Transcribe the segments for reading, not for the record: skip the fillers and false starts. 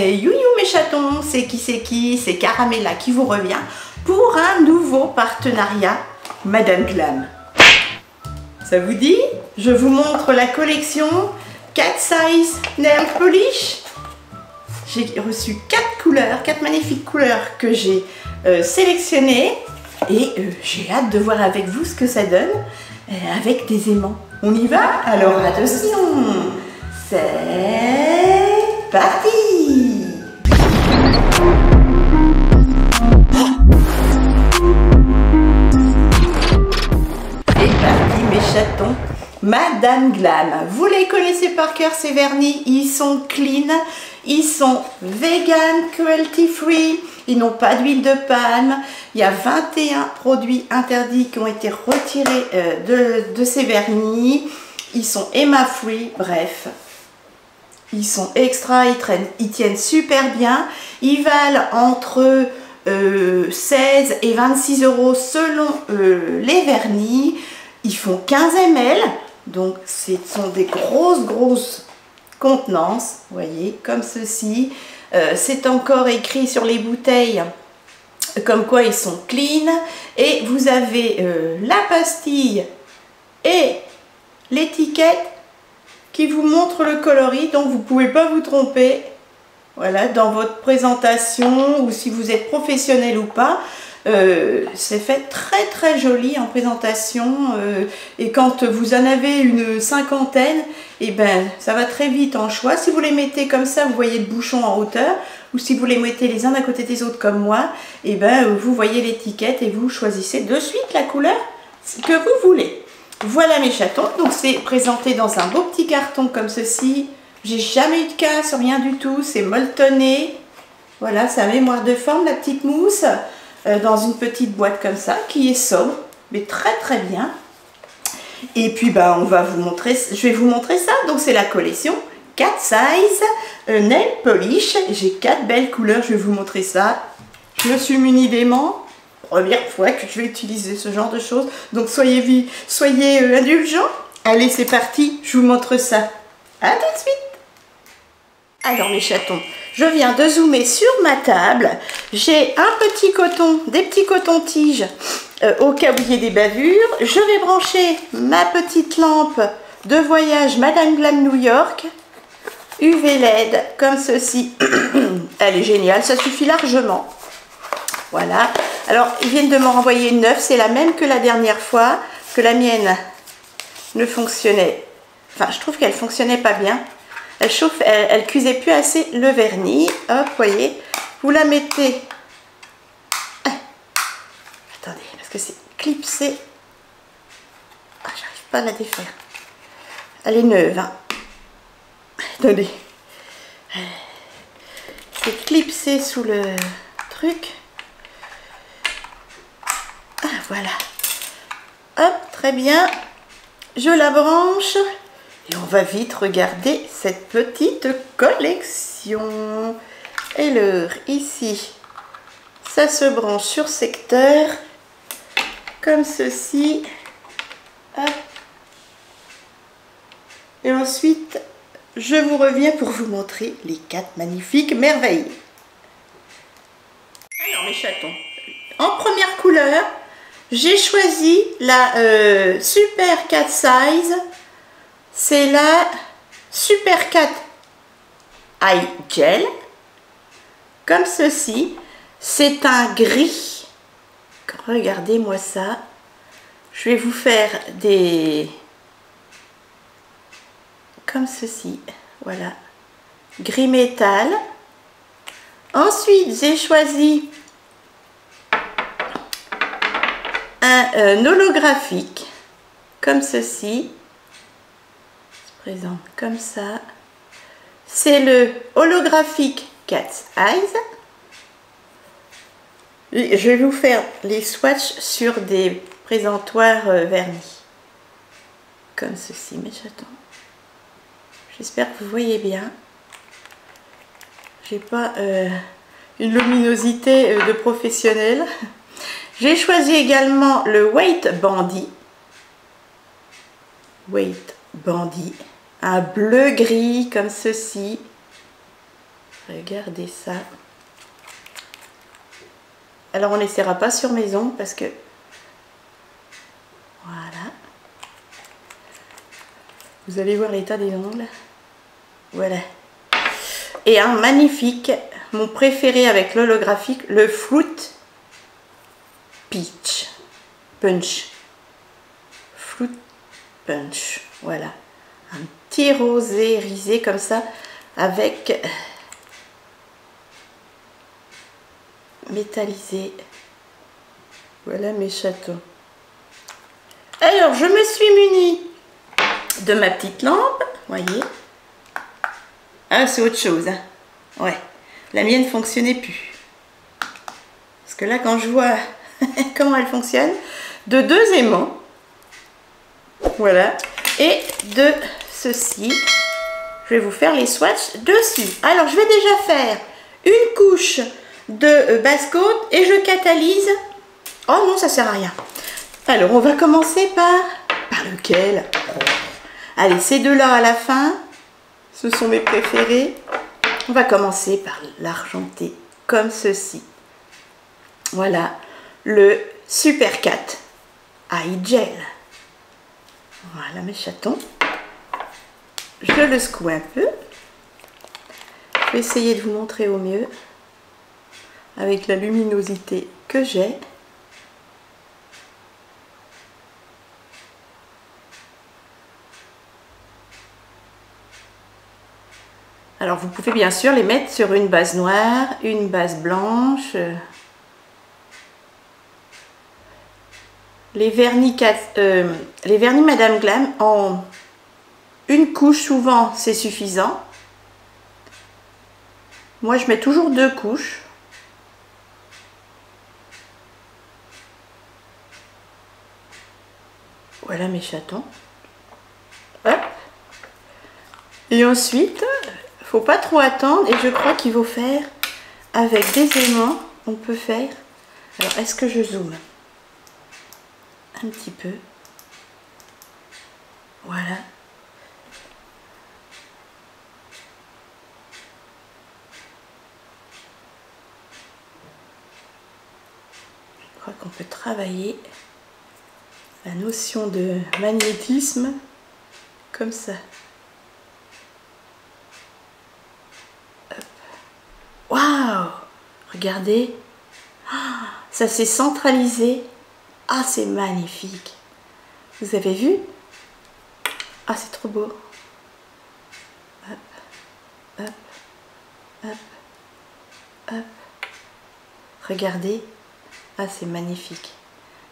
Youhou mes chatons, c'est Caramella qui vous revient pour un nouveau partenariat Madame Glam. Ça vous dit? Je vous montre la collection Cats Eyes Nail Polish. J'ai reçu 4 couleurs, 4 magnifiques couleurs que j'ai sélectionnées et j'ai hâte de voir avec vous ce que ça donne avec des aimants. On y va? Alors attention, c'est parti! Chatons Madame Glam, vous les connaissez par cœur, ces vernis. Ils sont clean, ils sont vegan, cruelty free, ils n'ont pas d'huile de palme. Il y a 21 produits interdits qui ont été retirés de ces vernis. Ils sont EMA free, bref, ils sont extra, ils tiennent super bien. Ils valent entre 16 et 26 euros selon les vernis. Ils font 15 ml, donc ce sont des grosses contenances, vous voyez, comme ceci. C'est encore écrit sur les bouteilles, comme quoi ils sont clean. Et vous avez la pastille et l'étiquette qui vous montre le coloris, donc vous ne pouvez pas vous tromper. Voilà, dans votre présentation, ou si vous êtes professionnel ou pas. C'est fait très joli en présentation et quand vous en avez une cinquantaine, et ben ça va très vite en choix. Si vous les mettez comme ça, vous voyez le bouchon en hauteur, ou si vous les mettez les uns à côté des autres comme moi, et ben vous voyez l'étiquette et vous choisissez de suite la couleur que vous voulez. Voilà mes chatons, donc c'est présenté dans un beau petit carton comme ceci. J'ai jamais eu de casse, rien du tout, c'est molletonné. Voilà sa mémoire de forme, la petite mousse. Dans une petite boîte comme ça, qui est sobre, mais très bien. Et puis bah, je vais vous montrer ça. Donc c'est la collection Cats Eyes Nail Polish. J'ai 4 belles couleurs, je vais vous montrer ça. Je me suis munie d'aimants, première fois que je vais utiliser ce genre de choses. Donc soyez indulgents. Allez, c'est parti, je vous montre ça. A tout de suite. Alors mes chatons, je viens de zoomer sur ma table. J'ai des petits cotons-tiges au cas où il y a des bavures. Je vais brancher ma petite lampe de voyage Madame Glam New York. UV LED comme ceci. Elle est géniale, ça suffit largement. Voilà. Alors, ils viennent de m'en renvoyer une neuve. C'est la même que la dernière fois, que la mienne ne fonctionnait. Enfin, je trouve qu'elle fonctionnait pas bien. Elle chauffe, elle cuisait plus assez le vernis. Hop, voyez, vous la mettez. Ah, attendez, parce que c'est clipsé. Ah, j'arrive pas à la défaire. Elle est neuve, hein. Attendez. C'est clipsé sous le truc. Ah, voilà. Hop, très bien. Je la branche. Et on va vite regarder cette petite collection. Et ici, ça se branche sur secteur, comme ceci. Hop. Et ensuite, je vous reviens pour vous montrer les 4 magnifiques merveilles. Alors mes chatons, en première couleur, j'ai choisi la Super Cat Size. C'est la Super Cat Eye Gel, comme ceci. C'est un gris. Regardez-moi ça. Je vais vous faire des... comme ceci, voilà. Gris métal. Ensuite, j'ai choisi un holographique, comme ceci. Présente comme ça, c'est le holographique Cat's Eyes. Je vais vous faire les swatchs sur des présentoirs vernis, comme ceci mes chatons. J'espère que vous voyez bien. J'ai pas une luminosité de professionnel. J'ai choisi également le White Bandit. Un bleu gris comme ceci. Regardez ça. Alors on n'essaiera pas sur mes ongles parce que... Voilà. Vous allez voir l'état des ongles. Voilà. Et un magnifique, mon préféré avec l'holographique, le Fruit Punch. Fruit Punch. Voilà. Un petit rosé irisé comme ça avec... métallisé. Voilà mes chatons. Alors je me suis munie de ma petite lampe, voyez. Ah, c'est autre chose, hein. Ouais, la mienne fonctionnait plus parce que là quand je vois comment elle fonctionne, de deux aimants, voilà, et de ceci. Je vais vous faire les swatchs dessus. Alors je vais déjà faire une couche de basse-côte et je catalyse. Oh non, ça sert à rien. Alors on va commencer par lequel? Allez, ces deux là à la fin, ce sont mes préférés. On va commencer par l'argenté comme ceci. Voilà, le Super Cat Eye Gel. Voilà mes chatons, je le secoue un peu. Je vais essayer de vous montrer au mieux avec la luminosité que j'ai. Alors vous pouvez bien sûr les mettre sur une base noire, une base blanche. Les vernis Madame Glam en une couche souvent c'est suffisant. Moi je mets toujours deux couches. Voilà mes chatons. Hop. Et ensuite, faut pas trop attendre. Et je crois qu'il faut faire avec des aimants. On peut faire. Alors, est-ce que je zoome un petit peu? Voilà. Je crois qu'on peut travailler la notion de magnétisme comme ça. Waouh, regardez, ah, ça s'est centralisé. Ah, c'est magnifique. Vous avez vu? Ah, c'est trop beau. Hop, hop, hop, hop. Regardez. Ah, c'est magnifique.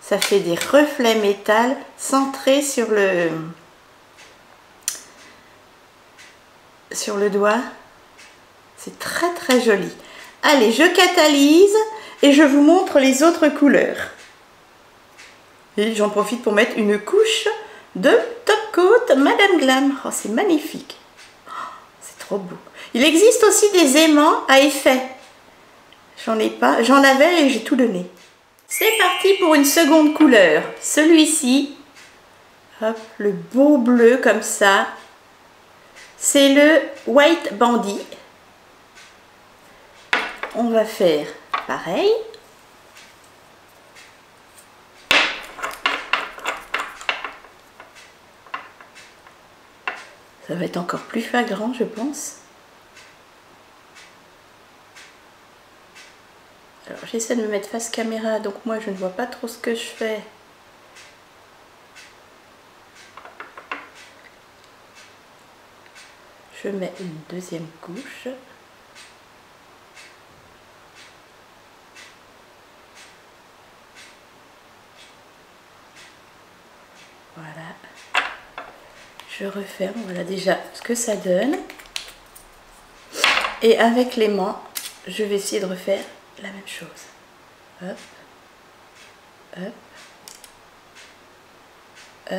Ça fait des reflets métal centrés sur le doigt. C'est très très joli. Allez, je catalyse et je vous montre les autres couleurs. Et j'en profite pour mettre une couche de top coat Madame Glam. Oh, c'est magnifique. Oh, c'est trop beau. Il existe aussi des aimants à effet. J'en ai pas, j'en avais et j'ai tout donné. C'est parti pour une seconde couleur. Celui-ci, hop, le beau bleu comme ça, c'est le White Bandit. On va faire pareil. Ça va être encore plus flagrant, je pense. Alors j'essaie de me mettre face caméra, donc moi je ne vois pas trop ce que je fais. Je mets une deuxième couche. Voilà. Je referme, voilà déjà ce que ça donne. Et avec l'aimant, je vais essayer de refaire la même chose. Hop, hop, hop,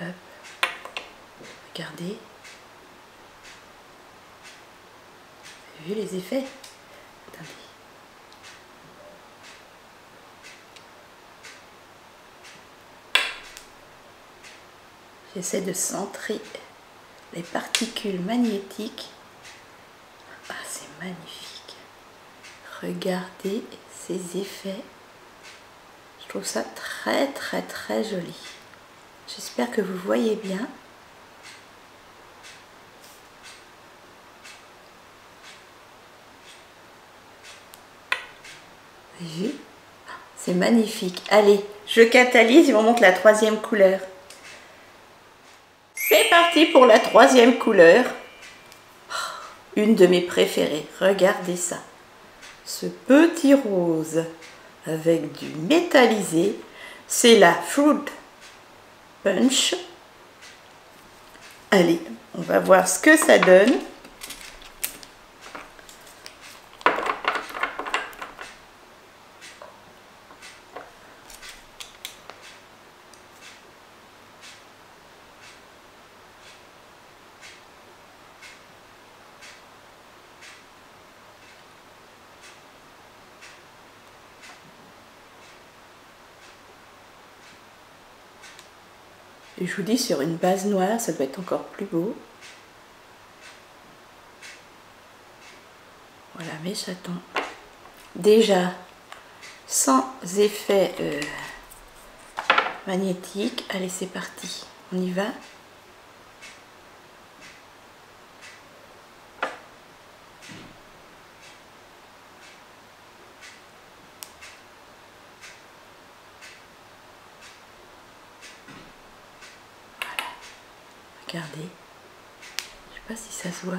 hop. Regardez. Vous avez vu les effets? Attendez. J'essaie de centrer les particules magnétiques. Ah, c'est magnifique. Regardez ces effets. Je trouve ça très très très joli. J'espère que vous voyez bien. Vu, c'est magnifique. Allez, je catalyse et on monte la troisième couleur. C'est parti pour la troisième couleur. Une de mes préférées. Regardez ça. Ce petit rose avec du métallisé. C'est la Fruit Punch. Allez, on va voir ce que ça donne. Et je vous dis, sur une base noire, ça doit être encore plus beau. Voilà mes chatons. Déjà, sans effet magnétique. Allez, c'est parti. On y va. Regardez, je ne sais pas si ça se voit.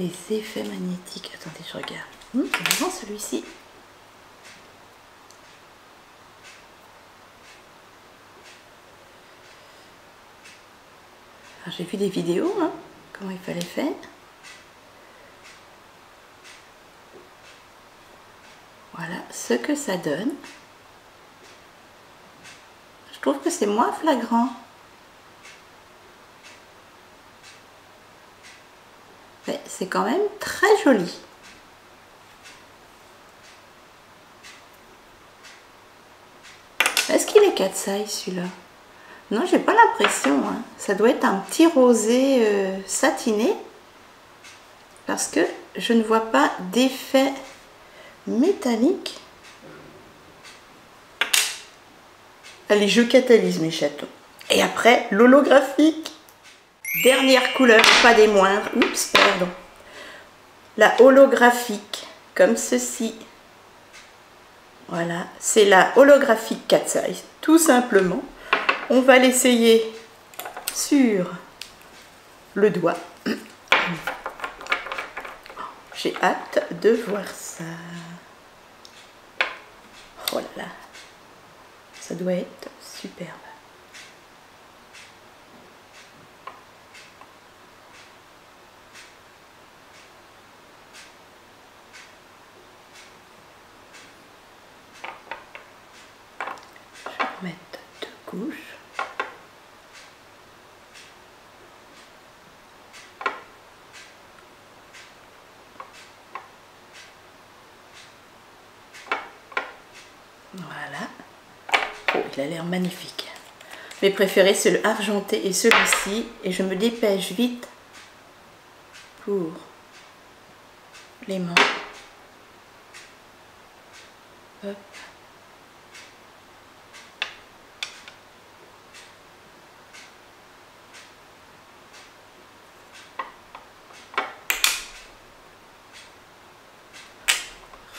Les effets magnétiques. Attendez, je regarde. C'est vraiment celui-ci. J'ai vu des vidéos, comment il fallait faire. Voilà ce que ça donne. Je trouve que c'est moins flagrant. Mais c'est quand même très joli. Est-ce qu'il est Cats Eyes celui-là? Non, j'ai pas l'impression. Ça doit être un petit rosé satiné. Parce que je ne vois pas d'effet métallique. Allez, je catalyse mes chatons. Et après, l'holographique. Dernière couleur, pas des moindres. Oups, pardon. La holographique, comme ceci. Voilà, c'est la holographique Cats Eyes, tout simplement. On va l'essayer sur le doigt. J'ai hâte de voir ça. Oh là là, ça doit être superbe. Je vais remettre deux couches. Voilà. Oh, il a l'air magnifique. Mes préférés, c'est le argenté et celui-ci. Et je me dépêche vite pour les mains. Hop.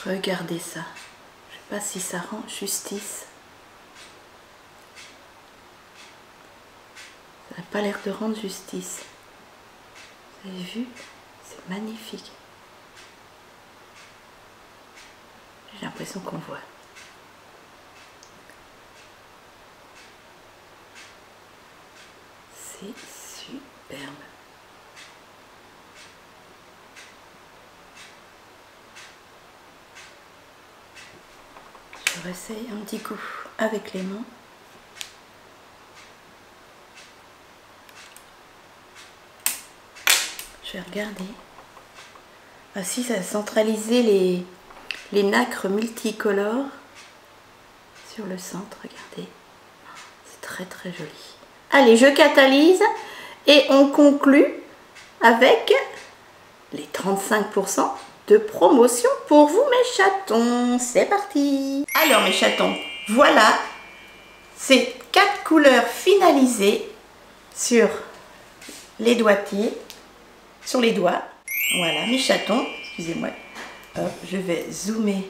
Regardez ça. Pas si ça rend justice. Ça n'a pas l'air de rendre justice. Vous avez vu? C'est magnifique. J'ai l'impression qu'on voit. C'est superbe. Je réessaye un petit coup avec les mains. Je vais regarder. Ah si, ça a centralisé les nacres multicolores sur le centre, regardez. C'est très très joli. Allez, je catalyse et on conclut avec les 35% de promotion pour vous mes chatons. C'est parti. Alors mes chatons, voilà ces 4 couleurs finalisées sur les doigtiers, sur les doigts. Voilà mes chatons, excusez-moi, je vais zoomer,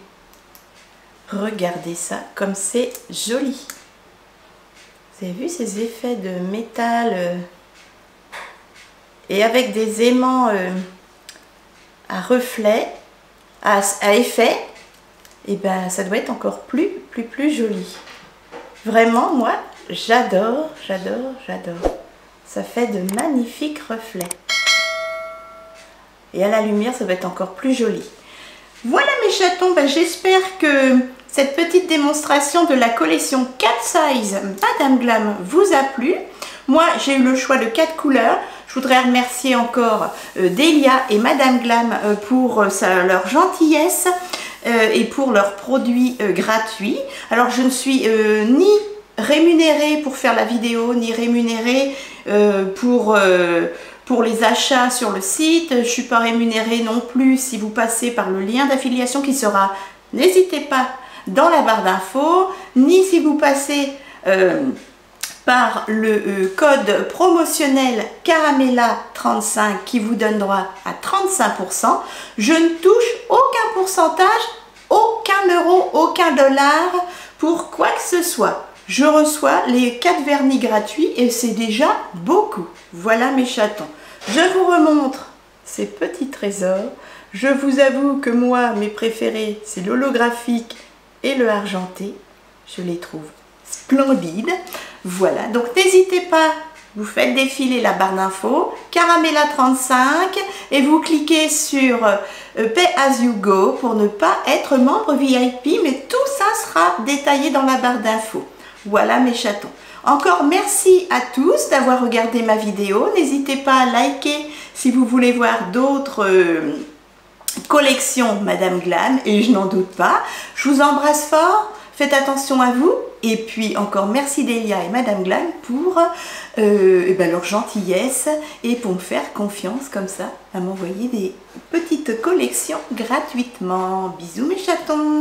regardez ça comme c'est joli. Vous avez vu ces effets de métal et avec des aimants à reflets, à effet, et ben ça doit être encore plus joli. Vraiment moi j'adore, j'adore, ça fait de magnifiques reflets. Et à la lumière, ça va être encore plus joli. Voilà mes chatons, ben, j'espère que cette petite démonstration de la collection Cats Eyes Madame Glam vous a plu. Moi, j'ai eu le choix de 4 couleurs. Je voudrais remercier encore Delia et Madame Glam pour leur gentillesse et pour leurs produits gratuits. Alors, je ne suis ni rémunérée pour faire la vidéo, ni rémunérée pour les achats sur le site. Je ne suis pas rémunérée non plus si vous passez par le lien d'affiliation qui sera, n'hésitez pas, dans la barre d'infos, ni si vous passez par le code promotionnel Caramella35 qui vous donne droit à 35%. Je ne touche aucun pourcentage, aucun euro, aucun dollar pour quoi que ce soit. Je reçois les 4 vernis gratuits et c'est déjà beaucoup. Voilà mes chatons. Je vous remontre ces petits trésors. Je vous avoue que moi, mes préférés, c'est l'holographique et le argenté. Je les trouve splendides. Voilà, donc n'hésitez pas, vous faites défiler la barre d'infos, Caramella35, et vous cliquez sur Pay As You Go pour ne pas être membre VIP, mais tout ça sera détaillé dans la barre d'infos. Voilà mes chatons. Encore merci à tous d'avoir regardé ma vidéo. N'hésitez pas à liker si vous voulez voir d'autres collections Madame Glam, et je n'en doute pas. Je vous embrasse fort, faites attention à vous, et puis encore merci Delia et Madame Glam pour leur gentillesse et pour me faire confiance comme ça à m'envoyer des petites collections gratuitement. Bisous mes chatons.